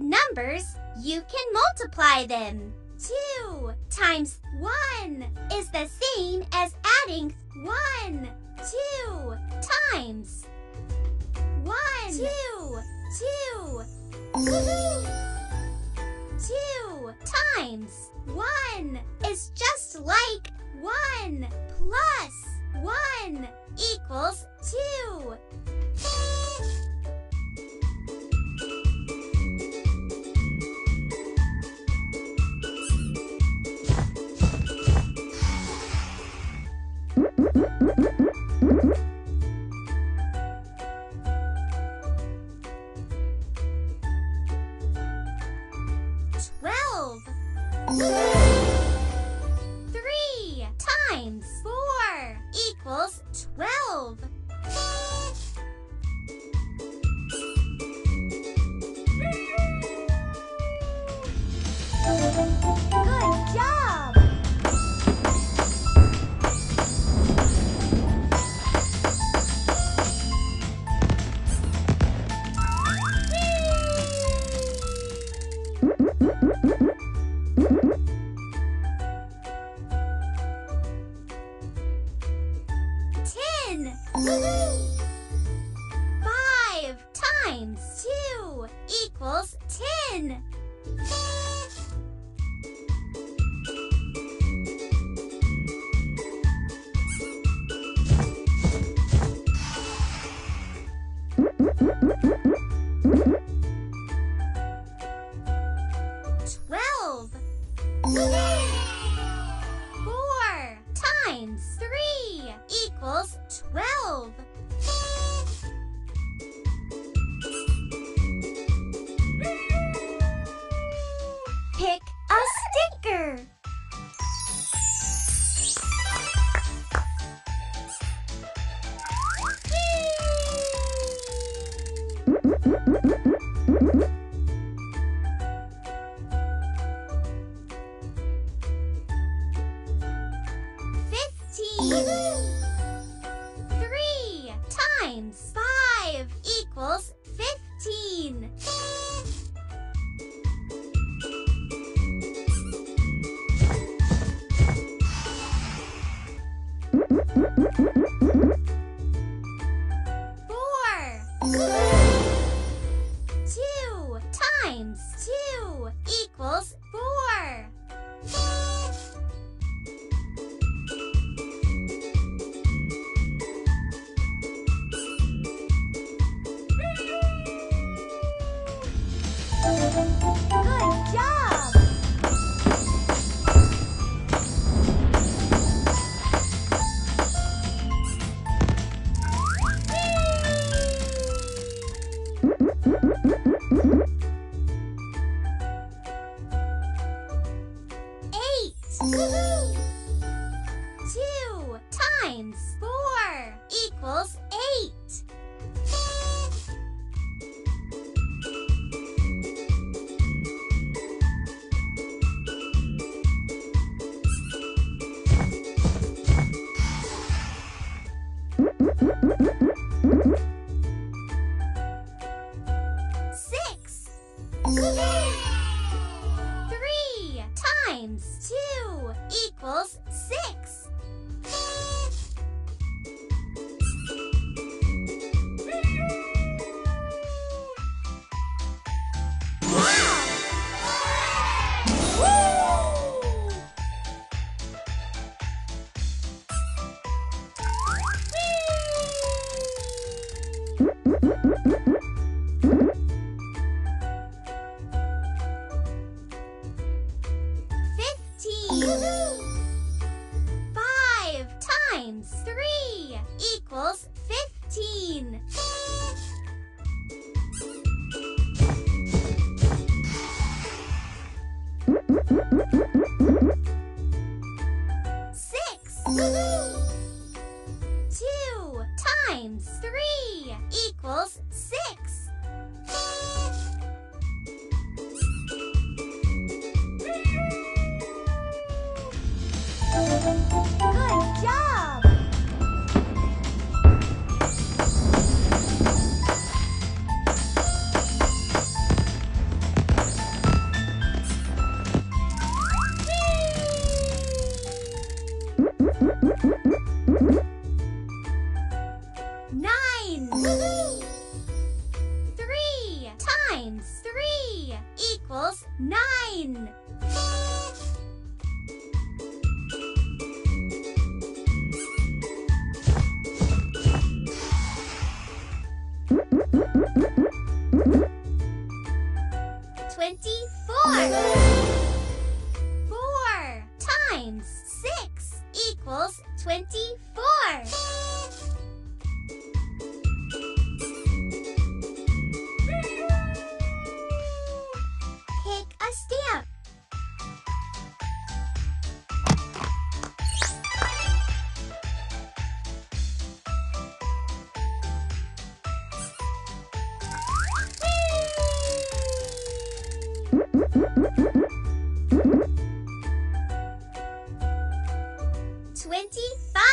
odd numbers, you can multiply them. 2 times 1 is the same as adding 1, 2 times 1, 2, 2. Woohoo! 2 times 1 is just like 1 plus 1 equals 2.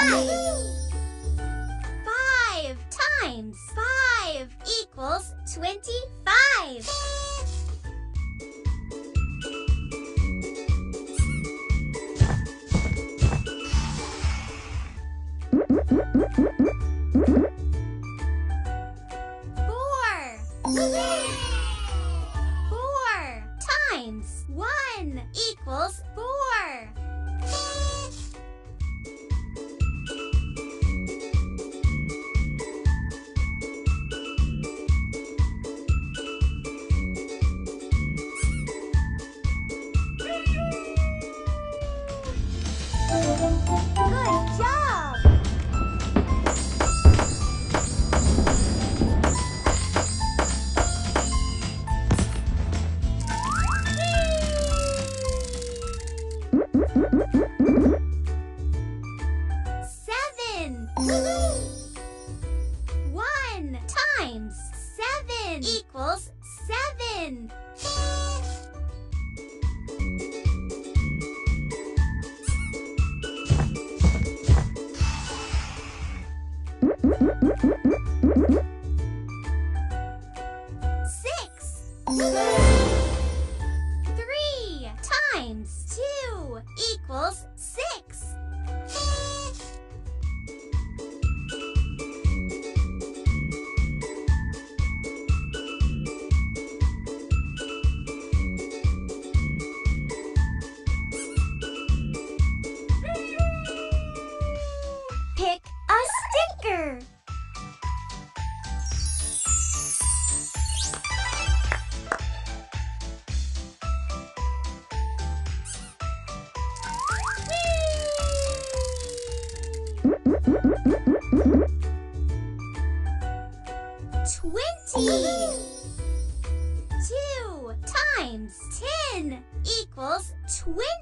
5 times 5 equals 25. 4 times 1 equals 4. 7. 1 times 7 equals 7. 6. 3 times 2 equals 6. 20. 2 times 10 equals 20.